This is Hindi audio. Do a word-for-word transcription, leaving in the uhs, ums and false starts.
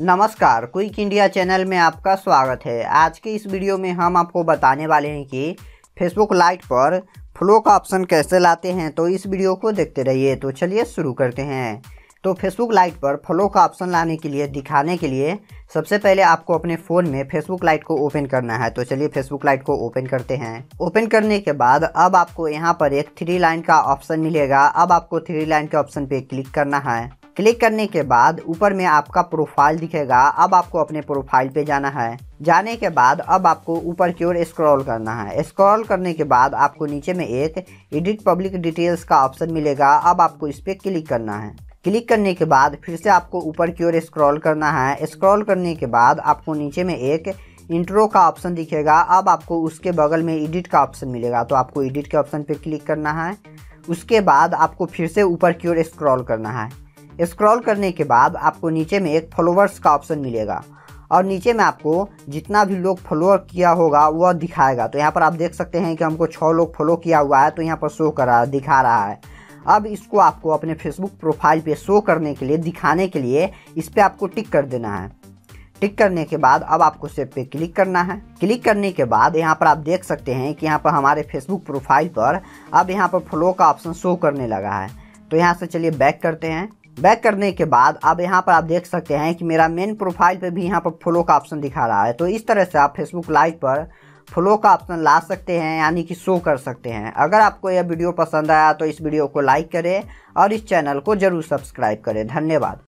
नमस्कार, क्विक इंडिया चैनल में आपका स्वागत है। आज के इस वीडियो में हम आपको बताने वाले हैं कि फेसबुक लाइट पर फ्लो का ऑप्शन कैसे लाते हैं, तो इस वीडियो को देखते रहिए। तो चलिए शुरू करते हैं। तो फेसबुक लाइट पर फ्लो का ऑप्शन लाने के लिए दिखाने के लिए सबसे पहले आपको अपने फ़ोन में फेसबुक लाइट को ओपन करना है। तो चलिए फेसबुक लाइट को ओपन करते हैं। ओपन करने के बाद अब आपको यहाँ पर एक थ्री लाइन का ऑप्शन मिलेगा। अब आपको थ्री लाइन के ऑप्शन पर क्लिक करना है। क्लिक करने के बाद ऊपर में आपका प्रोफाइल दिखेगा। अब आपको अपने प्रोफाइल पे जाना है। जाने के बाद अब आपको ऊपर की ओर स्क्रॉल करना है। स्क्रॉल करने के बाद आपको नीचे में एक एडिट पब्लिक डिटेल्स का ऑप्शन मिलेगा। अब आपको इस पर क्लिक करना है। क्लिक करने के बाद फिर से आपको ऊपर की ओर स्क्रॉल करना है। स्क्रॉल करने के बाद आपको नीचे में एक इंट्रो का ऑप्शन दिखेगा। अब आपको उसके बगल में एडिट का ऑप्शन मिलेगा। तो आपको एडिट के ऑप्शन पर क्लिक करना है। उसके बाद आपको फिर से ऊपर की ओर स्क्रॉल करना है। स्क्रॉल करने के बाद आपको नीचे में एक फॉलोअर्स का ऑप्शन मिलेगा और नीचे में आपको जितना भी लोग फॉलोअर किया होगा वह दिखाएगा। तो यहाँ पर आप देख सकते हैं कि हमको छः लोग फॉलो किया हुआ है, तो यहाँ पर शो कर रहा है, दिखा रहा है। अब इसको आपको अपने फेसबुक प्रोफाइल पे शो करने के लिए, दिखाने के लिए इस पर आपको टिक कर देना है। टिक करने के बाद अब आपको सेव पे क्लिक करना है। क्लिक करने के बाद यहाँ पर आप देख सकते हैं कि यहाँ पर हमारे फेसबुक प्रोफाइल पर अब यहाँ पर फॉलो का ऑप्शन शो करने लगा है। तो यहाँ से चलिए बैक करते हैं। बैक करने के बाद अब यहाँ पर आप देख सकते हैं कि मेरा मेन प्रोफाइल पे भी यहाँ पर फॉलो का ऑप्शन दिखा रहा है। तो इस तरह से आप फेसबुक लाइट पर फॉलो का ऑप्शन ला सकते हैं, यानी कि शो कर सकते हैं। अगर आपको यह वीडियो पसंद आया तो इस वीडियो को लाइक करें और इस चैनल को ज़रूर सब्सक्राइब करें। धन्यवाद।